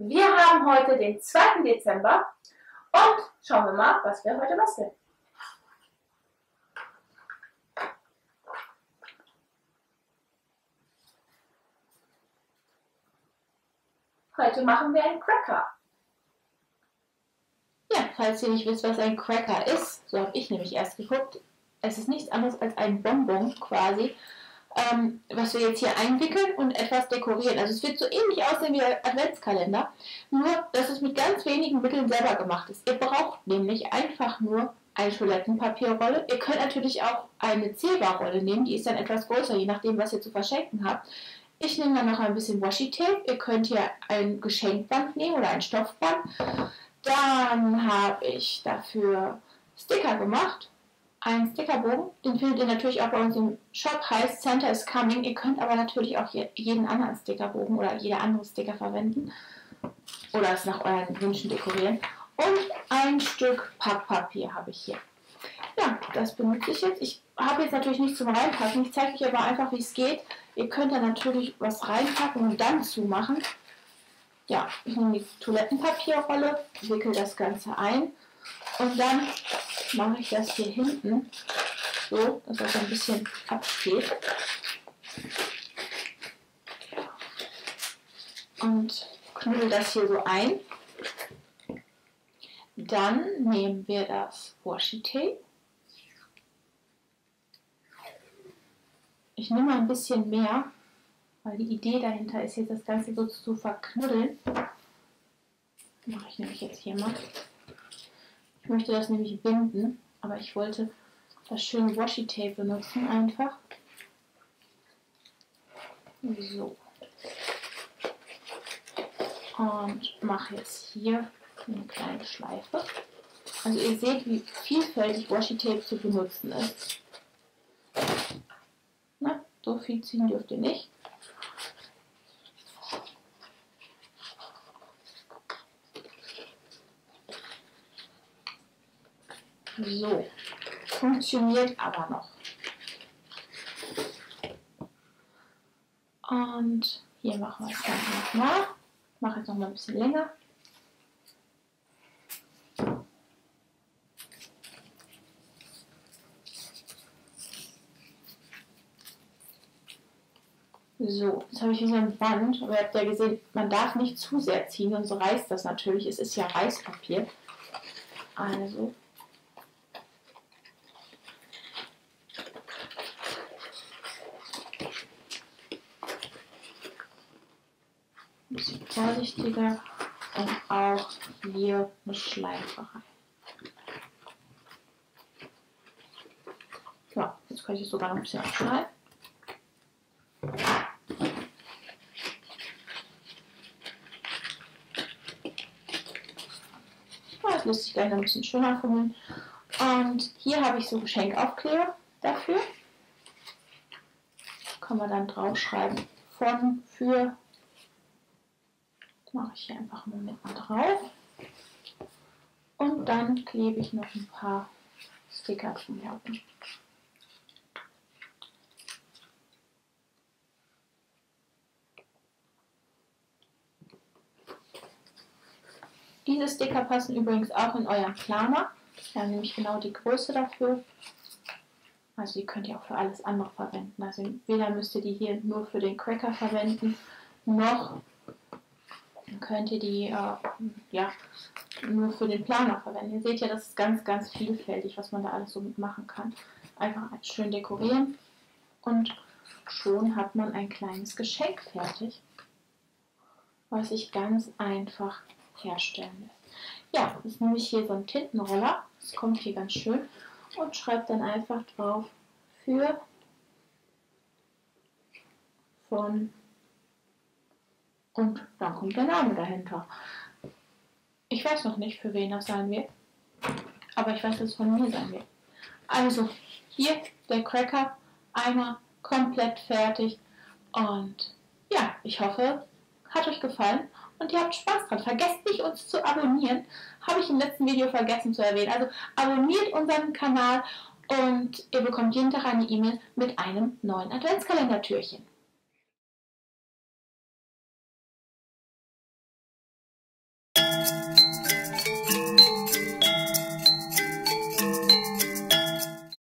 Wir haben heute den 2. Dezember und schauen wir mal, was wir heute basteln. Heute machen wir einen Cracker. Ja, falls ihr nicht wisst, was ein Cracker ist, so habe ich nämlich erst geguckt, es ist nichts anderes als ein Bonbon quasi, was wir jetzt hier einwickeln und etwas dekorieren. Also es wird so ähnlich aussehen wie ein Adventskalender, nur dass es mit ganz wenigen Mitteln selber gemacht ist. Ihr braucht nämlich einfach nur eine Toilettenpapierrolle. Ihr könnt natürlich auch eine Zebrarolle nehmen, die ist dann etwas größer, je nachdem, was ihr zu verschenken habt. Ich nehme dann noch ein bisschen Washi-Tape. Ihr könnt hier ein Geschenkband nehmen oder ein Stoffband. Dann habe ich dafür Sticker gemacht. Einen Stickerbogen. Den findet ihr natürlich auch bei uns im Shop. Heißt Santa is Coming. Ihr könnt aber natürlich auch jeden anderen Stickerbogen oder jeder andere Sticker verwenden. Oder es nach euren Wünschen dekorieren. Und ein Stück Packpapier habe ich hier. Ja, das benutze ich jetzt. Ich habe jetzt natürlich nichts zum Reinpacken. Ich zeige euch aber einfach, wie es geht. Ihr könnt da natürlich was reinpacken und dann zumachen. Ja, ich nehme die Toilettenpapierrolle, wickel das Ganze ein und dann mache ich das hier hinten so, dass das ein bisschen absteht. Und knüppel das hier so ein. Dann nehmen wir das Washi-Tape. Ich nehme mal ein bisschen mehr, weil die Idee dahinter ist, jetzt das Ganze so zu verknuddeln. Mache ich nämlich jetzt hier mal. Ich möchte das nämlich binden, aber ich wollte das schöne Washi-Tape benutzen einfach. So. Und mache jetzt hier eine kleine Schleife. Also ihr seht, wie vielfältig Washi-Tape zu benutzen ist. So viel ziehen dürft ihr nicht. So, funktioniert aber noch. Und hier machen wir es ganz nochmal. Ich mache jetzt nochmal ein bisschen länger. So, jetzt habe ich hier so ein Band, aber ihr habt ja gesehen, man darf nicht zu sehr ziehen, sonst reißt das natürlich. Es ist ja Reißpapier. Also. Ein bisschen vorsichtiger und auch hier eine Schleife rein. Ja, jetzt kann ich es sogar noch ein bisschen abschneiden. Muss ich gleich noch ein bisschen schöner fummeln. Und hier habe ich so Geschenkaufkleber dafür. Kann man dann draufschreiben. Von, für. Das mache ich hier einfach mal mitten drauf. Und dann klebe ich noch ein paar Sticker drumherum. Diese Sticker passen übrigens auch in euren Planer. Wir haben nämlich genau die Größe dafür. Also die könnt ihr auch für alles andere verwenden. Also weder müsst ihr die hier nur für den Cracker verwenden, noch könnt ihr die nur für den Planer verwenden. Ihr seht ja, das ist ganz, ganz vielfältig, was man da alles so mitmachen kann. Einfach schön dekorieren und schon hat man ein kleines Geschenk fertig, was ich ganz einfach herstellen. Ja, jetzt nehme ich hier so einen Tintenroller, das kommt hier ganz schön, und schreibe dann einfach drauf für, von, und dann kommt der Name dahinter. Ich weiß noch nicht, für wen das sein wird, aber ich weiß, dass es von mir sein wird. Also, hier der Cracker, einmal komplett fertig und ja, ich hoffe, hat euch gefallen. Und ihr habt Spaß dran. Vergesst nicht, uns zu abonnieren. Habe ich im letzten Video vergessen zu erwähnen. Also abonniert unseren Kanal und ihr bekommt jeden Tag eine E-Mail mit einem neuen Adventskalender-Türchen.